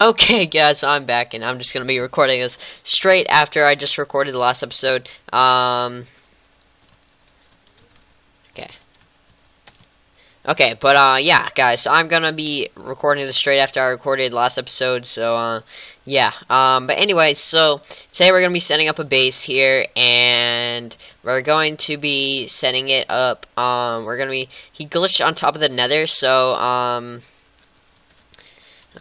Okay guys, I'm back and I'm just going to be recording this straight after I just recorded the last episode. Yeah guys, so I'm going to be recording this straight after I recorded last episode, so but anyway, so today we're going to be setting up a base here, and we're going to be setting it up. He glitched on top of the nether, so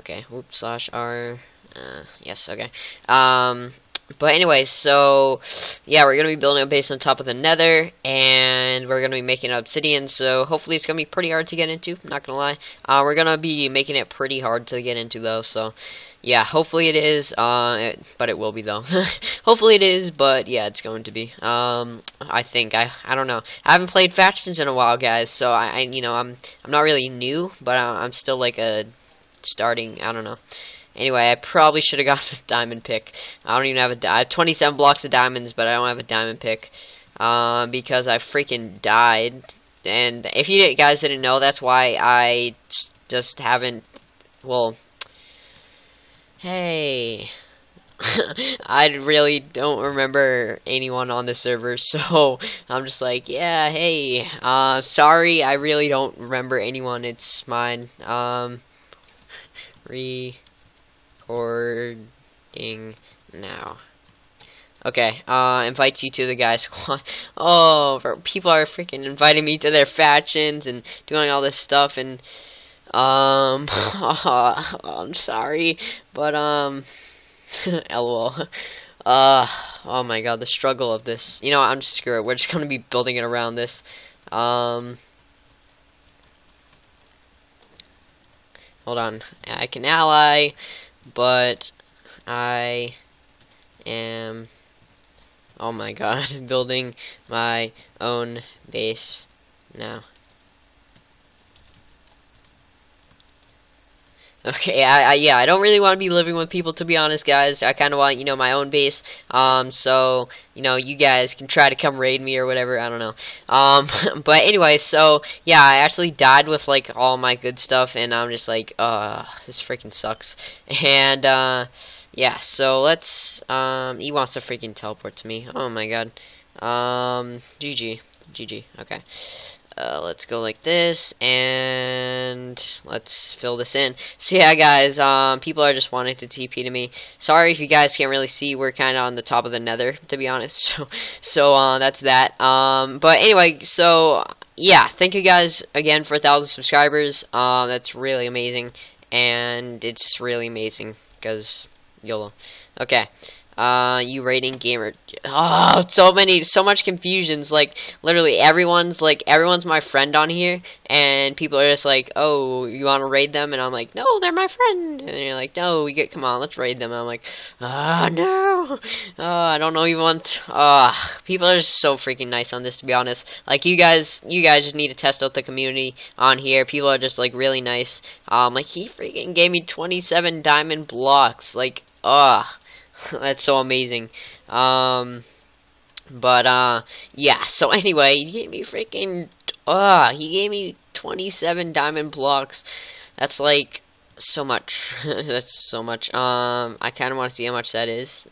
okay, oops, slash R, yes, okay, but anyway, so, yeah, we're gonna be building a base on top of the nether, and we're gonna be making obsidian, so hopefully it's gonna be pretty hard to get into, not gonna lie. We're gonna be making it pretty hard to get into, though, so, yeah, hopefully it is, but it will be, though. Hopefully it is, but, yeah, it's going to be, I think, I don't know. I haven't played factions in a while, guys, so, I'm not really new, but I'm still, like, a... starting, I don't know. Anyway, I probably should have gotten a diamond pick. I don't even have I have 27 blocks of diamonds, but I don't have a diamond pick because I freaking died. And if you guys didn't know, that's why I just haven't. Well, hey, I really don't remember anyone on the server, so I'm just like, yeah, hey, sorry, I really don't remember anyone. It's mine. Recording now. Okay, invites you to the guy squad. Oh, people are freaking inviting me to their factions and doing all this stuff, and I'm sorry, but lol. Oh my god, the struggle of this. You know what, I'm just screw it. We're just gonna be building it around this. Hold on, I can ally, but I am, oh my god, building my own base now. Okay, yeah, I don't really want to be living with people, to be honest, guys. I kind of want, my own base, so, you guys can try to come raid me or whatever, I don't know. But anyway, so, yeah, I actually died with, like, all my good stuff, and I'm just like, this freaking sucks. And, yeah, so let's, he wants to freaking teleport to me. Oh my god. GG, okay. Let's go like this, and let's fill this in. So yeah, guys, people are just wanting to TP to me. Sorry if you guys can't really see, we're kind of on the top of the nether, to be honest. So that's that. But anyway, so yeah, thank you guys again for 1,000 subscribers. That's really amazing, and it's really amazing because YOLO. Okay. You rating gamer? Oh, so much confusions. Like literally, everyone's my friend on here, and people are just like, "Oh, you want to raid them?" And I'm like, "No, they're my friend." And you're like, "No, come on, let's raid them." And I'm like, "Ah, no, I don't know, you want." People are just so freaking nice on this, to be honest. Like you guys just need to test out the community on here. People are just like really nice. Like he freaking gave me 27 diamond blocks. Like, that's so amazing. Yeah, so anyway, he gave me freaking, he gave me 27 diamond blocks. That's like, so much. That's so much. I kind of want to see how much that is.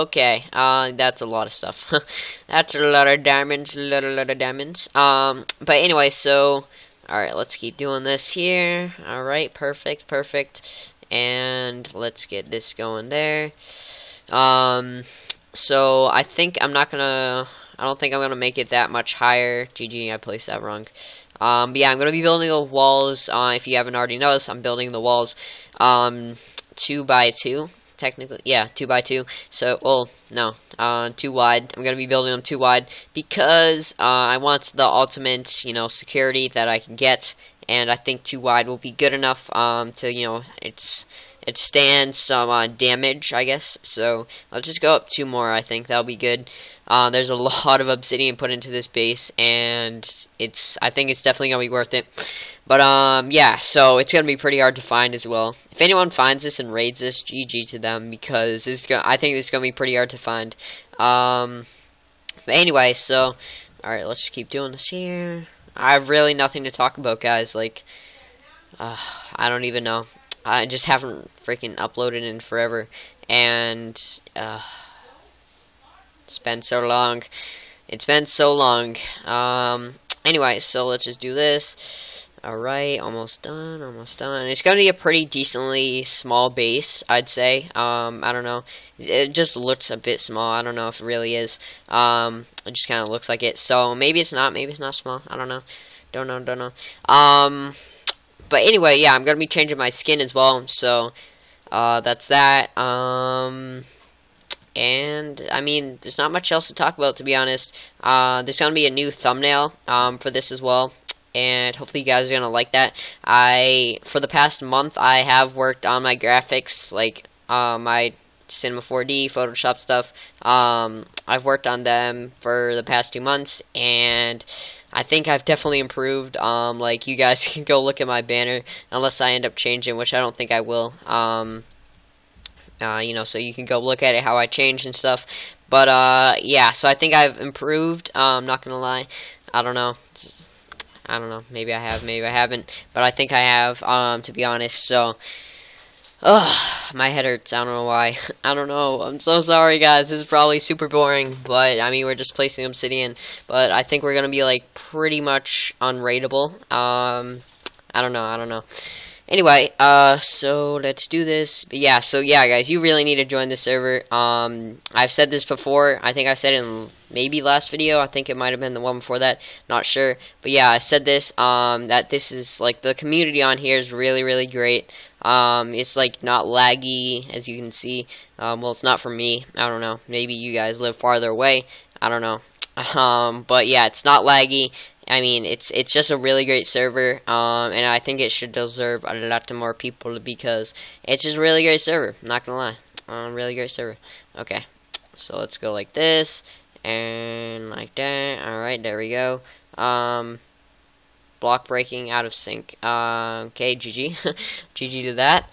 Okay. That's a lot of stuff. That's a lot of diamonds, a lot of diamonds. But anyway, so, alright, let's keep doing this here. Alright, perfect. And let's get this going there. So I think I don't think I'm gonna make it that much higher. GG, I placed that wrong. But yeah, I'm gonna be building the walls. If you haven't already noticed, I'm building the walls 2 by 2. Technically, yeah, 2 by 2. So, well, no, too wide. I'm gonna be building them too wide because I want the ultimate, security that I can get, and I think too wide will be good enough to, it stands some damage, I guess. So I'll just go up 2 more. I think that'll be good. There's a lot of obsidian put into this base, and I think it's definitely gonna be worth it. But, yeah, so it's going to be pretty hard to find as well. If anyone finds this and raids this, GG to them, because I think this is going to be pretty hard to find. But anyway, so, alright, let's just keep doing this here. I have really nothing to talk about, guys. Like, I don't even know. I just haven't freaking uploaded in forever, and it's been so long. It's been so long. Anyway, so let's just do this. Alright, almost done, almost done. It's going to be a pretty decently small base, I'd say. I don't know. It just looks a bit small. I don't know if it really is. It just kind of looks like it. So maybe it's not. Maybe it's not small. I don't know. Don't know. But anyway, yeah, I'm going to be changing my skin as well. So that's that. And I mean, there's not much else to talk about, to be honest. There's going to be a new thumbnail for this as well, and hopefully you guys are going to like that. For the past month, I have worked on my graphics, like my Cinema 4D, Photoshop stuff. I've worked on them for the past 2 months, and I think I've definitely improved. Like, you guys can go look at my banner, unless I end up changing, which I don't think I will. You know, so you can go look at it, how I changed and stuff. But yeah, so I think I've improved. I'm not gonna lie. I don't know. Maybe I have, maybe I haven't. But I think I have, to be honest. So, my head hurts. I don't know why. I don't know. I'm so sorry, guys. This is probably super boring. But I mean, we're just placing obsidian. But I think we're gonna be like pretty much unrateable. I don't know. Anyway, so let's do this. But yeah, so yeah, guys, you really need to join the server. I've said this before. I think I said it in maybe last video. I think it might have been the one before that. Not sure. But yeah, I said this, that this is, like, the community on here is really, really great. It's, like, not laggy, as you can see. Well, it's not for me. I don't know. Maybe you guys live farther away. I don't know. But yeah, it's not laggy. I mean, it's just a really great server, and I think it should deserve a lot more people because it's just a really great server. Not gonna lie, really great server. Okay, so let's go like this and like that. All right, there we go. Block breaking out of sync. Okay, GG, GG to that.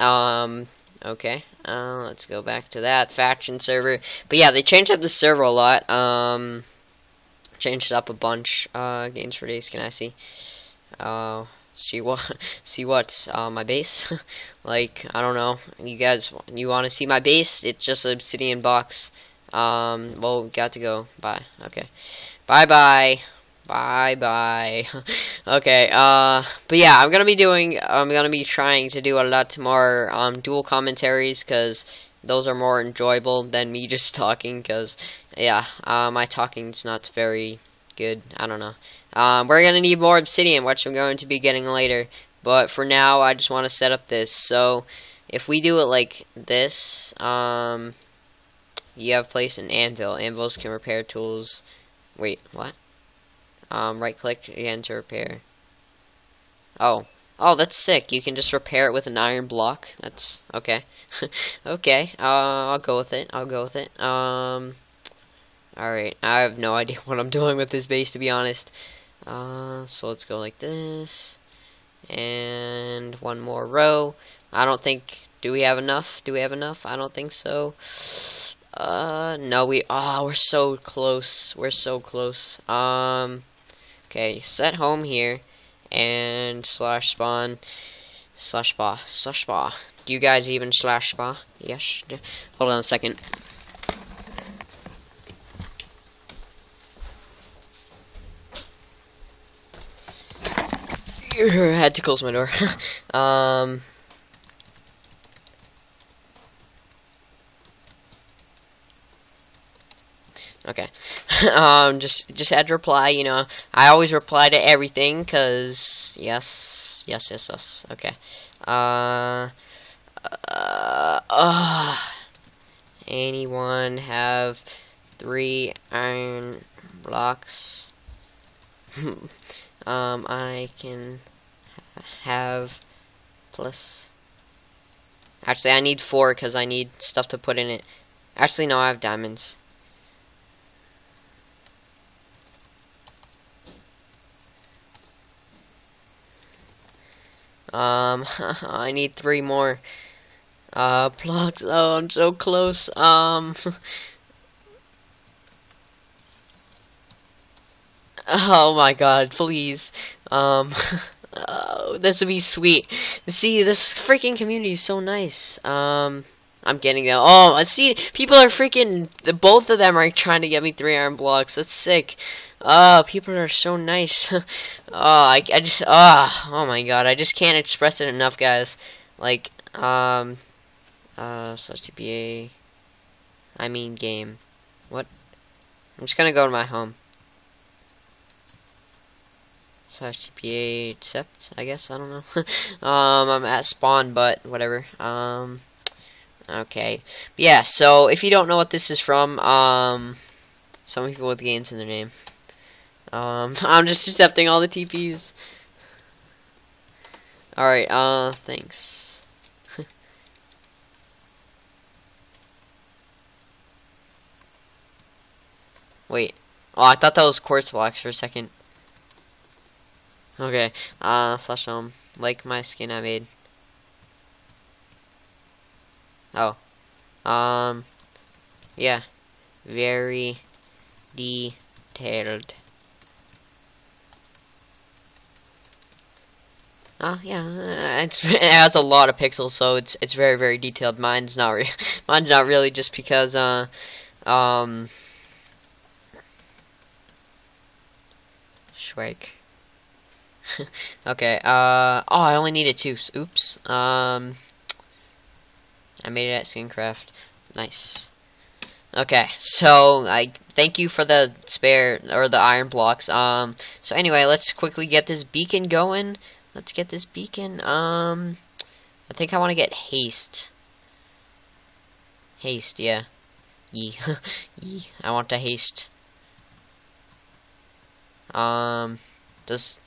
Okay, let's go back to that faction server. But yeah, they changed up the server a lot. Changed up a bunch. Games for days. Can I see? See what? My base. Like, I don't know. You guys, you want to see my base? It's just an obsidian box. Well, got to go. Bye. Okay. Bye. Okay. But yeah, I'm gonna be trying to do a lot more dual commentaries, cause those are more enjoyable than me just talking, because, yeah, my talking's not very good. I don't know. We're going to need more obsidian, which I'm going to be getting later. But for now, I just want to set up this. So, if we do it like this, you have placed an anvil. Anvils can repair tools. Wait, what? Right-click again to repair. Oh, that's sick. You can just repair it with an iron block. That's okay. Okay. I'll go with it. Alright. I have no idea what I'm doing with this base, to be honest. So let's go like this. And one more row. I don't think... Do we have enough? I don't think so. No, we're so close. Okay, set home here. And slash spawn, slash spa. Do you guys even slash spa? Yes. Hold on a second. I had to close my door. Okay, just had to reply, you know, I always reply to everything, cause, yes, okay, anyone have 3 iron blocks? I can have plus, actually, I need 4, cause I need stuff to put in it. Actually, no, I have diamonds. I need 3 more, blocks. Oh, I'm so close. Oh my god, please. Yo, this would be sweet. See, this freaking community is so nice. I'm getting that. Oh, I see people are freaking, both of them are trying to get me 3 iron blocks. That's sick. People are so nice. Oh my god, I just can't express it enough, guys. Like, so TPA, I mean game. What? I'm just gonna go to my home. /TPA accept, I guess, I don't know. I'm at spawn, but whatever. Okay. Yeah, so if you don't know what this is from, some people with games in their name. I'm just accepting all the TPs. Alright, thanks. Wait. Oh, I thought that was quartz blocks for a second. Okay, /home, like my skin I made. Oh. Yeah. Very detailed. Oh, yeah, it has a lot of pixels, so it's very, very detailed. Mine's not really, just because, Shrek. Okay, oh, I only needed 2, oops, I made it at SkinCraft, nice. Okay, so, I thank you for the spare, or the iron blocks, so anyway, let's quickly get this beacon going, I think I want to get haste, yeah, I want to haste,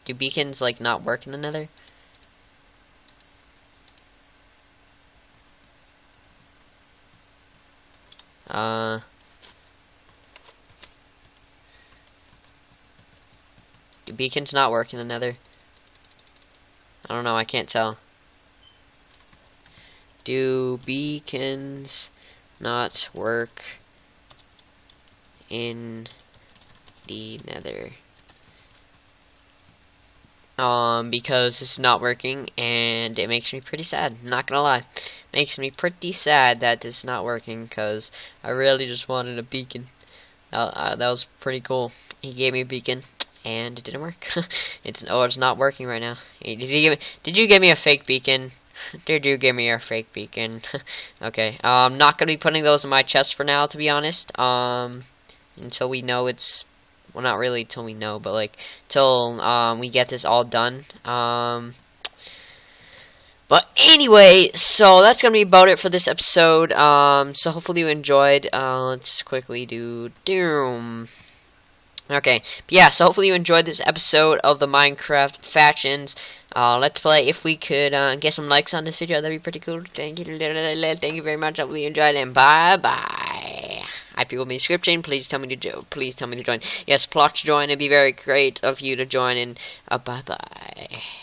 do beacons, like, not work in the nether? Do beacons not work in the nether? I don't know, I can't tell. Do beacons not work in the nether? Because it's not working, and it makes me pretty sad, I'm not gonna lie. Makes me pretty sad that it's not working, because I really just wanted a beacon. That was pretty cool. He gave me a beacon, and it didn't work. It's not working right now. Did you give me a fake beacon? Did you give me a fake beacon? Okay, I'm not gonna be putting those in my chest for now, to be honest. Until we know it's... Well, not really till we know, but like till we get this all done. But anyway, so that's gonna be about it for this episode. So hopefully you enjoyed. Let's quickly do doom. Okay, but yeah, so hopefully you enjoyed this episode of the Minecraft Factions Let's Play. If we could get some likes on this video, that'd be pretty cool. Thank you very much. Hopefully you enjoyed, and bye bye. IP will be in the description. Please tell me to join. Yes, plot to join. It'd be very great of you to join, and bye bye.